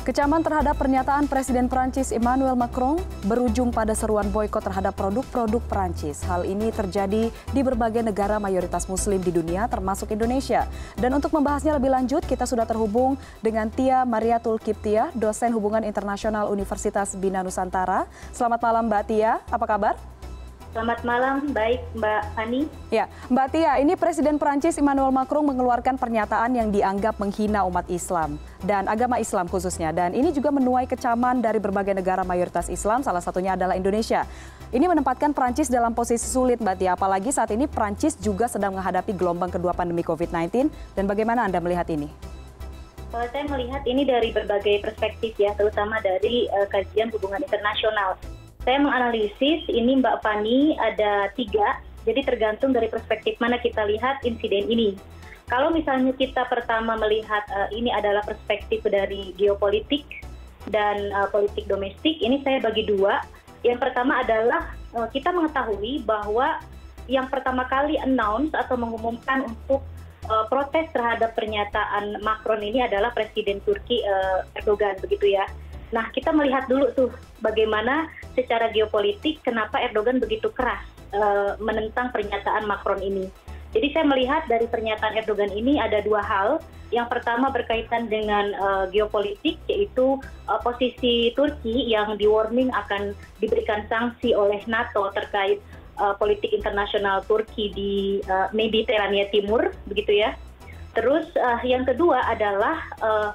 Kecaman terhadap pernyataan Presiden Perancis Emmanuel Macron berujung pada seruan boikot terhadap produk-produk Perancis. Hal ini terjadi di berbagai negara mayoritas muslim di dunia termasuk Indonesia. Dan untuk membahasnya lebih lanjut, kita sudah terhubung dengan Tia Mariatul Kibtiah, dosen hubungan internasional Universitas Bina Nusantara. Selamat malam Mbak Tia, apa kabar? Selamat malam, baik Mbak Fani. Ya, Mbak Tia, ini Presiden Perancis Emmanuel Macron mengeluarkan pernyataan yang dianggap menghina umat Islam dan agama Islam khususnya. Dan ini juga menuai kecaman dari berbagai negara mayoritas Islam, salah satunya adalah Indonesia. Ini menempatkan Perancis dalam posisi sulit, Mbak Tia, apalagi saat ini Perancis juga sedang menghadapi gelombang kedua pandemi COVID-19. Dan bagaimana Anda melihat ini? Saya melihat ini dari berbagai perspektif ya, terutama dari kajian hubungan internasional. Saya menganalisis ini Mbak Fani ada tiga, jadi tergantung dari perspektif mana kita lihat insiden ini. Kalau misalnya kita pertama melihat ini adalah perspektif dari geopolitik dan politik domestik, ini saya bagi dua. Yang pertama adalah kita mengetahui bahwa yang pertama kali announce atau mengumumkan untuk protes terhadap pernyataan Macron ini adalah Presiden Turki Erdogan, begitu ya. Nah, kita melihat dulu tuh bagaimana secara geopolitik kenapa Erdogan begitu keras menentang pernyataan Macron ini. Jadi saya melihat dari pernyataan Erdogan ini ada dua hal. Yang pertama berkaitan dengan geopolitik, yaitu posisi Turki yang di warning akan diberikan sanksi oleh NATO terkait politik internasional Turki di Mediterania Timur, begitu ya. Terus yang kedua adalah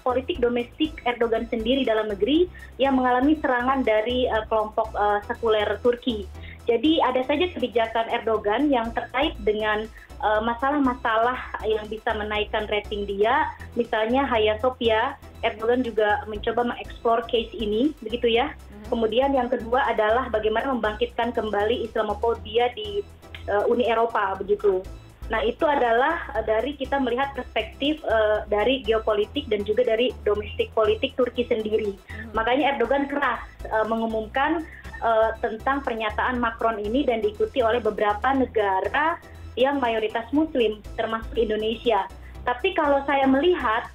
politik domestik Erdogan sendiri dalam negeri yang mengalami serangan dari kelompok sekuler Turki. Jadi ada saja kebijakan Erdogan yang terkait dengan masalah-masalah yang bisa menaikkan rating dia, misalnya Hagia Sophia. Erdogan juga mencoba mengeksplor case ini, begitu ya. Kemudian yang kedua adalah bagaimana membangkitkan kembali Islamofobia di Uni Eropa, begitu. Nah, itu adalah dari kita melihat perspektif dari geopolitik dan juga dari domestik politik Turki sendiri. Makanya Erdogan keras mengumumkan tentang pernyataan Macron ini dan diikuti oleh beberapa negara yang mayoritas muslim, termasuk Indonesia. Tapi kalau saya melihat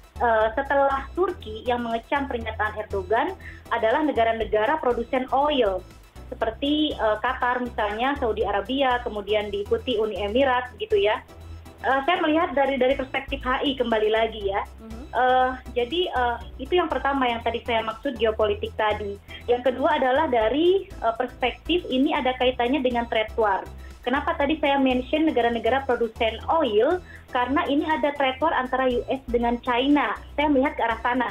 setelah Turki yang mengecam pernyataan Erdogan adalah negara-negara produsen oil, seperti Qatar misalnya, Saudi Arabia, kemudian diikuti Uni Emirat, gitu ya. Saya melihat dari perspektif HI kembali lagi ya. Jadi itu yang pertama yang tadi saya maksud geopolitik tadi. Yang kedua adalah dari perspektif ini ada kaitannya dengan trade war. Kenapa tadi saya mention negara-negara produsen oil? Karena ini ada trade war antara US dengan China. Saya melihat ke arah sana.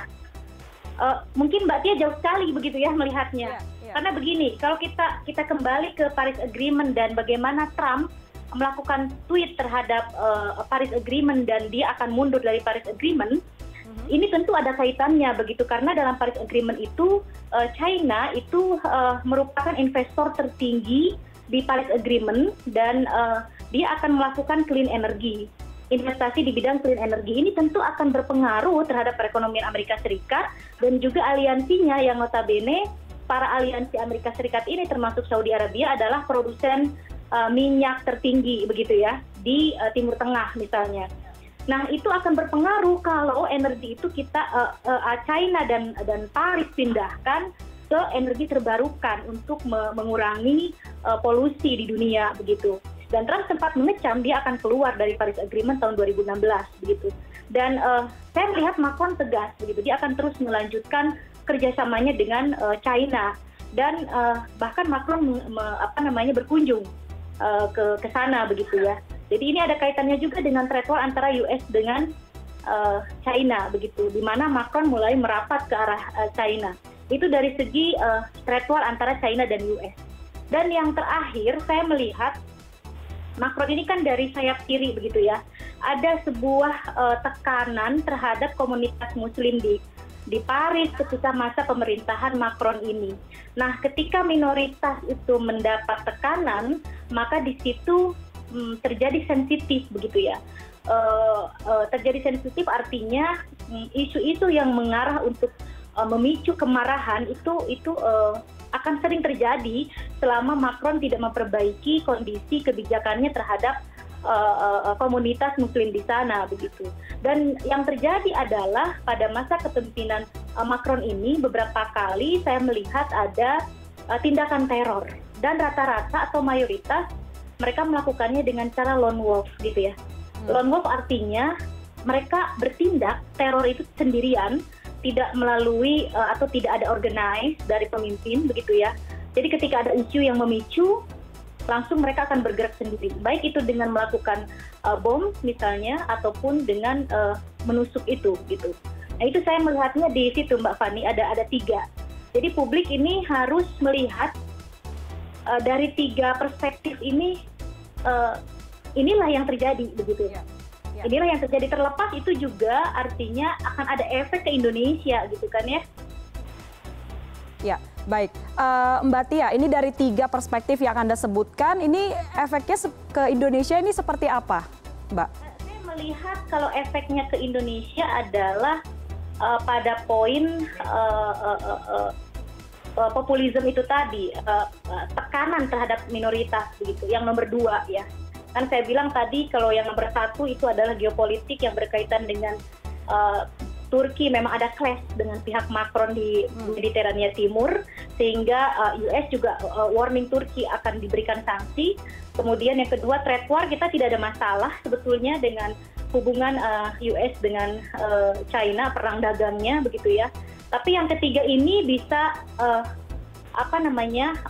Mungkin Mbak Tia jauh sekali begitu ya melihatnya. Karena begini, kalau kita kembali ke Paris Agreement dan bagaimana Trump melakukan tweet terhadap Paris Agreement dan dia akan mundur dari Paris Agreement, ini tentu ada kaitannya begitu. Karena dalam Paris Agreement itu China itu merupakan investor tertinggi di Paris Agreement dan dia akan melakukan clean energy. Investasi di bidang clean energy ini tentu akan berpengaruh terhadap perekonomian Amerika Serikat dan juga aliansinya yang notabene para aliansi Amerika Serikat ini termasuk Saudi Arabia adalah produsen minyak tertinggi begitu ya di Timur Tengah misalnya. Nah itu akan berpengaruh kalau energi itu kita China dan Paris pindahkan ke energi terbarukan untuk mengurangi polusi di dunia begitu. Dan Trump sempat mengecam dia akan keluar dari Paris Agreement tahun 2016 begitu. Dan saya melihat Macron tegas begitu, dia akan terus melanjutkan kerjasamanya dengan China. Dan bahkan Macron berkunjung ke sana begitu ya. Jadi ini ada kaitannya juga dengan trade war antara US dengan China begitu, di mana Macron mulai merapat ke arah China. Itu dari segi trade war antara China dan US. Dan yang terakhir saya melihat Macron ini kan dari sayap kiri begitu ya. Ada sebuah tekanan terhadap komunitas muslim di Paris ketika masa pemerintahan Macron ini. Nah, ketika minoritas itu mendapat tekanan, maka di situ terjadi sensitif begitu ya. Terjadi sensitif artinya isu-isu yang mengarah untuk memicu kemarahan itu akan sering terjadi selama Macron tidak memperbaiki kondisi kebijakannya terhadap komunitas muslim di sana begitu. Dan yang terjadi adalah pada masa kepemimpinan Macron ini beberapa kali saya melihat ada tindakan teror, dan rata-rata atau mayoritas mereka melakukannya dengan cara lone wolf gitu ya. Lone wolf artinya mereka bertindak teror itu sendirian, tidak melalui atau tidak ada organize dari pemimpin begitu ya. Jadi ketika ada isu yang memicu, langsung mereka akan bergerak sendiri. Baik itu dengan melakukan bom misalnya, ataupun dengan menusuk itu gitu. Nah itu saya melihatnya di situ Mbak Fani, ada tiga. Jadi publik ini harus melihat dari tiga perspektif ini, inilah yang terjadi begitu ya. Inilah yang terjadi, terlepas itu juga artinya akan ada efek ke Indonesia gitu kan ya. Ya, baik. Mbak Tia, ini dari tiga perspektif yang Anda sebutkan, ini efeknya ke Indonesia ini seperti apa, Mbak? Saya melihat kalau efeknya ke Indonesia adalah pada poin populisme itu tadi, tekanan terhadap minoritas begitu, yang nomor dua ya. Kan saya bilang tadi kalau yang nomor satu itu adalah geopolitik yang berkaitan dengan Turki, memang ada clash dengan pihak Macron di Mediterania Timur, sehingga US juga warning Turki akan diberikan sanksi. Kemudian yang kedua, trade war, kita tidak ada masalah sebetulnya dengan hubungan US dengan China, perang dagangnya begitu ya. Tapi yang ketiga ini bisa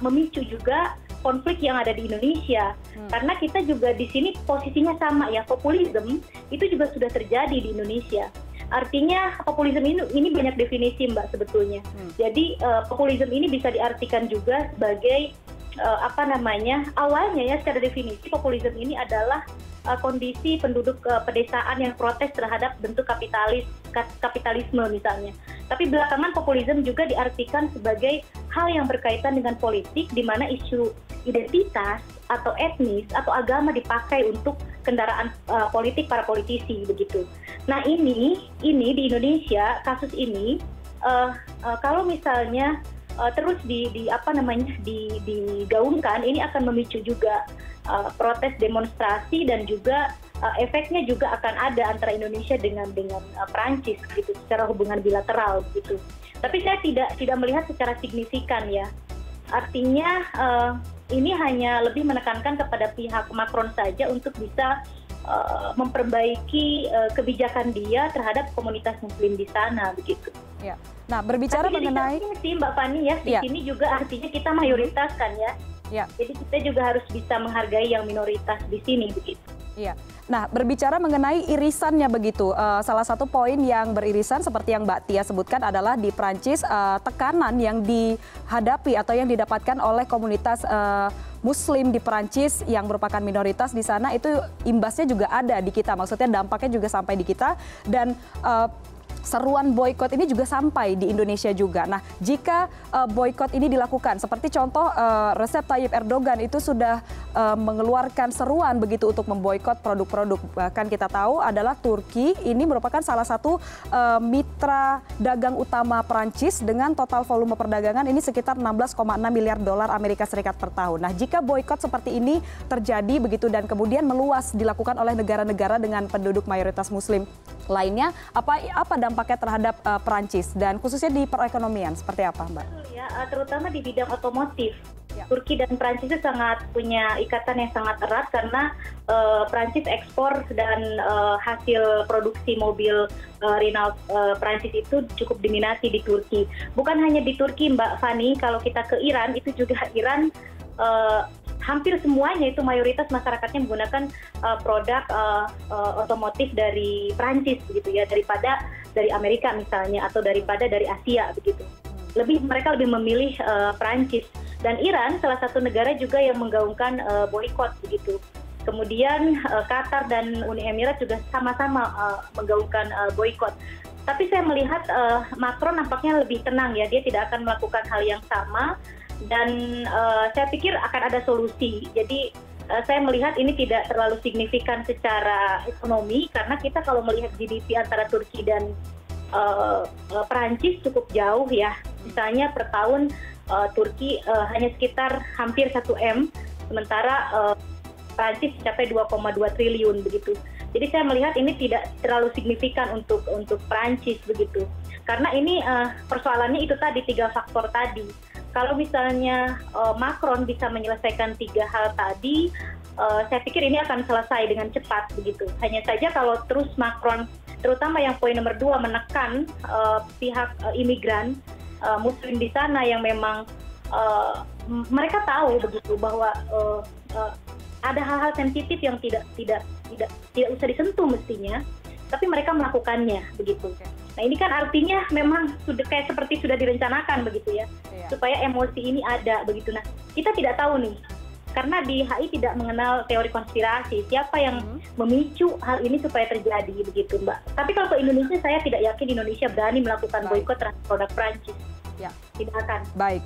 memicu juga konflik yang ada di Indonesia, karena kita juga di sini posisinya sama ya, populisme itu juga sudah terjadi di Indonesia. Artinya populisme ini banyak definisi Mbak sebetulnya. Jadi populisme ini bisa diartikan juga sebagai awalnya ya secara definisi populisme ini adalah kondisi penduduk pedesaan yang protes terhadap bentuk kapitalisme misalnya. Tapi belakangan populisme juga diartikan sebagai hal yang berkaitan dengan politik, di mana isu identitas atau etnis atau agama dipakai untuk kendaraan politik para politisi begitu. Nah ini di Indonesia kasus ini kalau misalnya terus digaungkan, ini akan memicu juga protes, demonstrasi, dan juga efeknya juga akan ada antara Indonesia dengan Perancis gitu secara hubungan bilateral gitu. Tapi saya tidak melihat secara signifikan ya. Artinya ini hanya lebih menekankan kepada pihak Macron saja untuk bisa memperbaiki kebijakan dia terhadap komunitas muslim di sana begitu. Ya. Nah, berbicara tapi mengenai sih Mbak Fani ya, di sini juga artinya kita mayoritas kan ya. Ya. Jadi kita juga harus bisa menghargai yang minoritas di sini begitu. Iya. Nah, berbicara mengenai irisannya begitu, salah satu poin yang beririsan seperti yang Mbak Tia sebutkan adalah di Prancis tekanan yang dihadapi atau yang didapatkan oleh komunitas Muslim di Perancis yang merupakan minoritas di sana, itu imbasnya juga ada di kita, maksudnya dampaknya juga sampai di kita, dan seruan boykot ini juga sampai di Indonesia juga. Nah, jika boykot ini dilakukan, seperti contoh Recep Tayyip Erdogan itu sudah mengeluarkan seruan begitu untuk memboykot produk-produk. Bahkan kita tahu adalah Turki ini merupakan salah satu mitra dagang utama Perancis dengan total volume perdagangan ini sekitar 16,6 miliar dolar Amerika Serikat per tahun. Nah, jika boykot seperti ini terjadi begitu dan kemudian meluas dilakukan oleh negara-negara dengan penduduk mayoritas Muslim lainnya, apa dampaknya terhadap Perancis dan khususnya di perekonomian seperti apa, Mbak? Ya, terutama di bidang otomotif. Ya. Turki dan Perancis itu sangat punya ikatan yang sangat erat karena Perancis ekspor dan hasil produksi mobil Renault Perancis itu cukup diminati di Turki. Bukan hanya di Turki, Mbak Fani, kalau kita ke Iran itu juga Iran hampir semuanya itu mayoritas masyarakatnya menggunakan produk otomotif dari Perancis begitu ya, daripada dari Amerika misalnya atau daripada dari Asia begitu. Mereka lebih memilih Perancis, dan Iran salah satu negara juga yang menggaungkan boikot begitu. Kemudian Qatar dan Uni Emirat juga sama-sama menggaungkan boikot. Tapi saya melihat Macron nampaknya lebih tenang ya, dia tidak akan melakukan hal yang sama. Dan saya pikir akan ada solusi. Jadi saya melihat ini tidak terlalu signifikan secara ekonomi, karena kita kalau melihat GDP antara Turki dan Perancis cukup jauh ya. Misalnya per tahun Turki hanya sekitar hampir 1 M, sementara Prancis mencapai 2,2 triliun begitu. Jadi saya melihat ini tidak terlalu signifikan untuk Prancis begitu. Karena ini persoalannya itu tadi, tiga faktor tadi. Kalau misalnya Macron bisa menyelesaikan tiga hal tadi, saya pikir ini akan selesai dengan cepat begitu. Hanya saja kalau terus Macron, terutama yang poin nomor 2, menekan pihak imigran Muslim di sana yang memang mereka tahu begitu bahwa ada hal-hal sensitif yang tidak usah disentuh mestinya, tapi mereka melakukannya begitu. Nah ini kan artinya memang sudah kayak seperti sudah direncanakan begitu ya, supaya emosi ini ada begitu. Nah kita tidak tahu nih, karena di HI tidak mengenal teori konspirasi, siapa yang memicu hal ini supaya terjadi begitu Mbak. Tapi kalau ke Indonesia, saya tidak yakin Indonesia berani melakukan boikot terhadap produk Perancis. Ya. Tidak akan. Baik,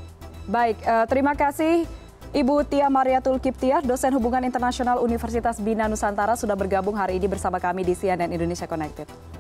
baik. Terima kasih Ibu Tia Mariatul Kibtiah, dosen Hubungan Internasional Universitas Bina Nusantara, sudah bergabung hari ini bersama kami di CNN Indonesia Connected.